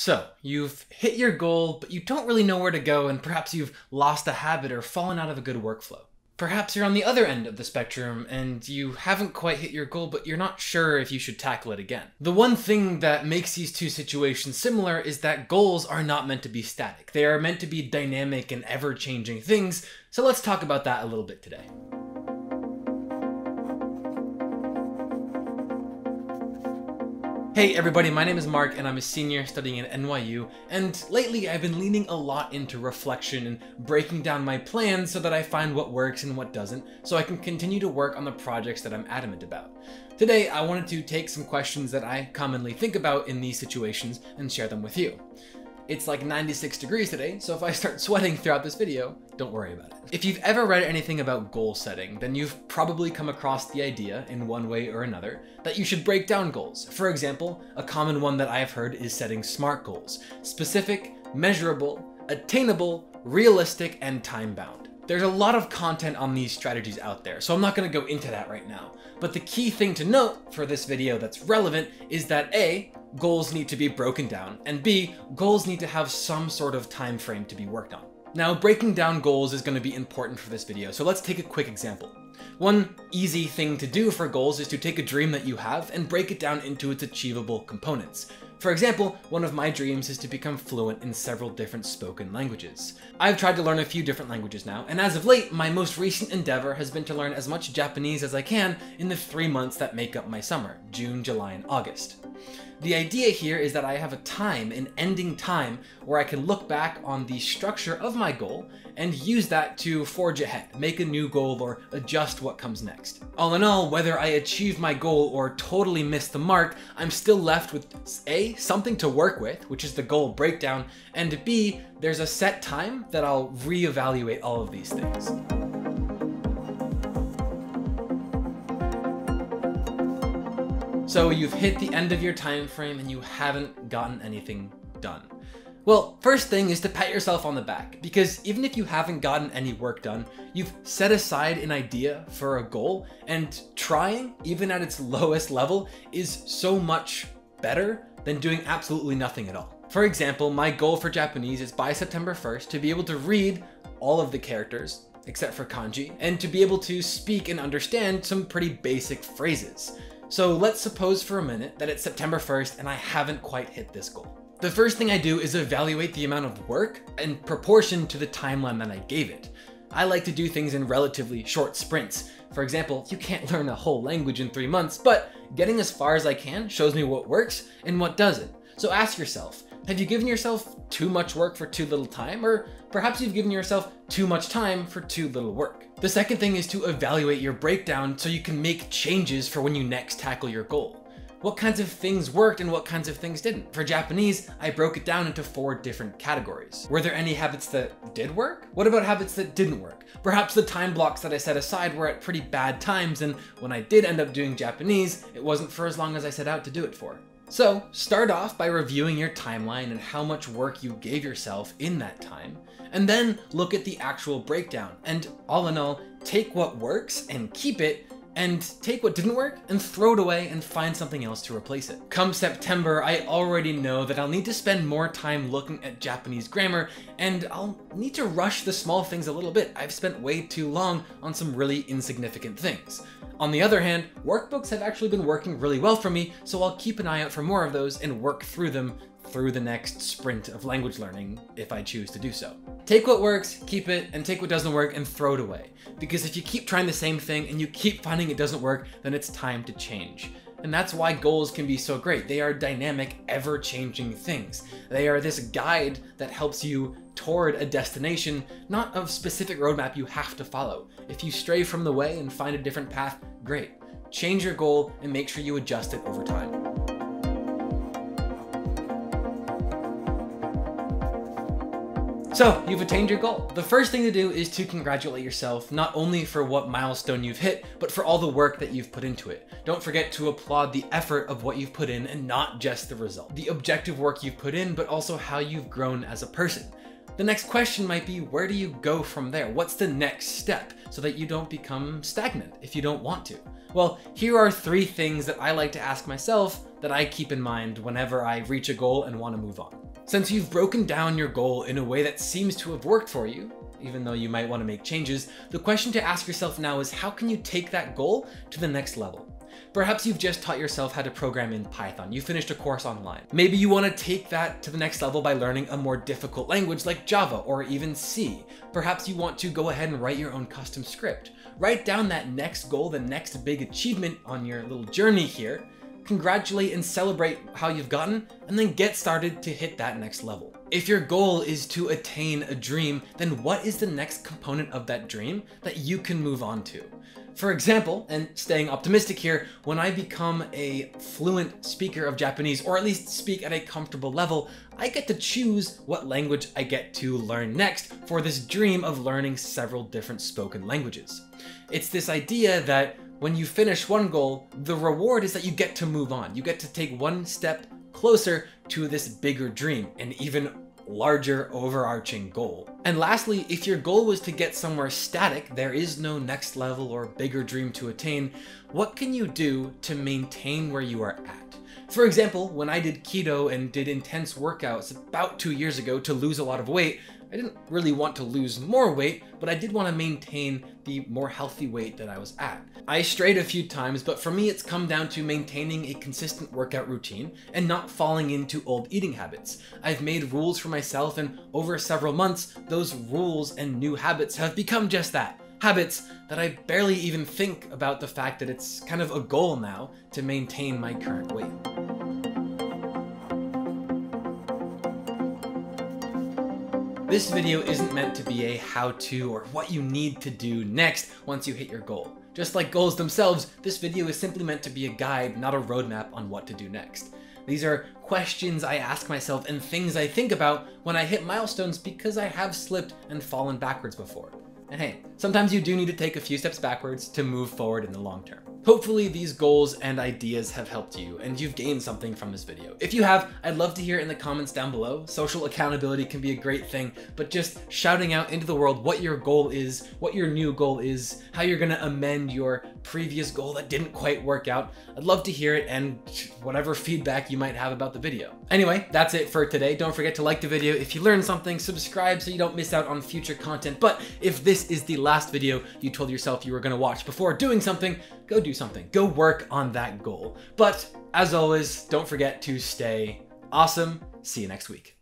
So, you've hit your goal, but you don't really know where to go, and perhaps you've lost a habit or fallen out of a good workflow. Perhaps you're on the other end of the spectrum, and you haven't quite hit your goal, but you're not sure if you should tackle it again. The one thing that makes these two situations similar is that goals are not meant to be static. They are meant to be dynamic and ever-changing things, so let's talk about that a little bit today. Hey everybody, my name is Mark and I'm a senior studying at NYU, and lately I've been leaning a lot into reflection and breaking down my plans so that I find what works and what doesn't, so I can continue to work on the projects that I'm adamant about. Today I wanted to take some questions that I commonly think about in these situations and share them with you. It's like 96 degrees today, so if I start sweating throughout this video, don't worry about it. If you've ever read anything about goal setting, then you've probably come across the idea, in one way or another, that you should break down goals. For example, a common one that I've heard is setting SMART goals: specific, measurable, attainable, realistic, and time-bound. There's a lot of content on these strategies out there, so I'm not gonna go into that right now. But the key thing to note for this video that's relevant is that A, goals need to be broken down, and B, goals need to have some sort of time frame to be worked on. Now, breaking down goals is gonna be important for this video, so let's take a quick example. One easy thing to do for goals is to take a dream that you have and break it down into its achievable components. For example, one of my dreams is to become fluent in several different spoken languages. I've tried to learn a few different languages now, and as of late, my most recent endeavor has been to learn as much Japanese as I can in the 3 months that make up my summer: June, July, and August. The idea here is that I have a time, an ending time, where I can look back on the structure of my goal and use that to forge ahead, make a new goal, or adjust what comes next. All in all, whether I achieve my goal or totally miss the mark, I'm still left with A, something to work with, which is the goal breakdown, and B, there's a set time that I'll reevaluate all of these things. So you've hit the end of your time frame and you haven't gotten anything done. Well, first thing is to pat yourself on the back, because even if you haven't gotten any work done, you've set aside an idea for a goal, and trying, even at its lowest level, is so much better than doing absolutely nothing at all. For example, my goal for Japanese is by September 1st to be able to read all of the characters, except for kanji, and to be able to speak and understand some pretty basic phrases. So let's suppose for a minute that it's September 1st and I haven't quite hit this goal. The first thing I do is evaluate the amount of work in proportion to the timeline that I gave it. I like to do things in relatively short sprints. For example, you can't learn a whole language in 3 months, but getting as far as I can shows me what works and what doesn't. So ask yourself, have you given yourself too much work for too little time? Or perhaps you've given yourself too much time for too little work. The second thing is to evaluate your breakdown so you can make changes for when you next tackle your goal. What kinds of things worked and what kinds of things didn't? For Japanese, I broke it down into 4 different categories. Were there any habits that did work? What about habits that didn't work? Perhaps the time blocks that I set aside were at pretty bad times, and when I did end up doing Japanese, it wasn't for as long as I set out to do it for. So start off by reviewing your timeline and how much work you gave yourself in that time, and then look at the actual breakdown, and all in all, take what works and keep it, and take what didn't work and throw it away and find something else to replace it. Come September, I already know that I'll need to spend more time looking at Japanese grammar, and I'll need to rush the small things a little bit. I've spent way too long on some really insignificant things. On the other hand, workbooks have actually been working really well for me, so I'll keep an eye out for more of those and work through them through the next sprint of language learning, if I choose to do so. Take what works, keep it, and take what doesn't work and throw it away. Because if you keep trying the same thing and you keep finding it doesn't work, then it's time to change. And that's why goals can be so great. They are dynamic, ever-changing things. They are this guide that helps you toward a destination, not a specific roadmap you have to follow. If you stray from the way and find a different path, great. Change your goal and make sure you adjust it over time. So you've attained your goal. The first thing to do is to congratulate yourself, not only for what milestone you've hit, but for all the work that you've put into it. Don't forget to applaud the effort of what you've put in and not just the result. The objective work you've put in, but also how you've grown as a person. The next question might be, where do you go from there? What's the next step so that you don't become stagnant if you don't want to? Well, here are 3 things that I like to ask myself that I keep in mind whenever I reach a goal and want to move on. Since you've broken down your goal in a way that seems to have worked for you, even though you might want to make changes, the question to ask yourself now is how can you take that goal to the next level? Perhaps you've just taught yourself how to program in Python. You finished a course online. Maybe you want to take that to the next level by learning a more difficult language like Java or even C. Perhaps you want to go ahead and write your own custom script. Write down that next goal, the next big achievement on your little journey here. Congratulate and celebrate how you've gotten, and then get started to hit that next level. If your goal is to attain a dream, then what is the next component of that dream that you can move on to? For example, and staying optimistic here, when I become a fluent speaker of Japanese, or at least speak at a comfortable level, I get to choose what language I get to learn next for this dream of learning several different spoken languages. It's this idea that when you finish one goal, the reward is that you get to move on. You get to take one step closer to this bigger dream, an even larger overarching goal. And lastly, if your goal was to get somewhere static, there is no next level or bigger dream to attain, what can you do to maintain where you are at? For example, when I did keto and did intense workouts about 2 years ago to lose a lot of weight, I didn't really want to lose more weight, but I did want to maintain the more healthy weight that I was at. I strayed a few times, but for me, it's come down to maintaining a consistent workout routine and not falling into old eating habits. I've made rules for myself, and over several months, those rules and new habits have become just that. Habits that I barely even think about the fact that it's kind of a goal now to maintain my current weight. This video isn't meant to be a how-to or what you need to do next once you hit your goal. Just like goals themselves, this video is simply meant to be a guide, not a roadmap on what to do next. These are questions I ask myself and things I think about when I hit milestones because I have slipped and fallen backwards before. And hey, sometimes you do need to take a few steps backwards to move forward in the long term. Hopefully these goals and ideas have helped you and you've gained something from this video. If you have, I'd love to hear it in the comments down below. Social accountability can be a great thing, but just shouting out into the world what your goal is, what your new goal is, how you're gonna amend your previous goal that didn't quite work out. I'd love to hear it and whatever feedback you might have about the video. Anyway, that's it for today. Don't forget to like the video if you learned something, subscribe so you don't miss out on future content. But if this is the last video you told yourself you were gonna watch before doing something, go do something. Go work on that goal. But as always, don't forget to stay awesome. See you next week.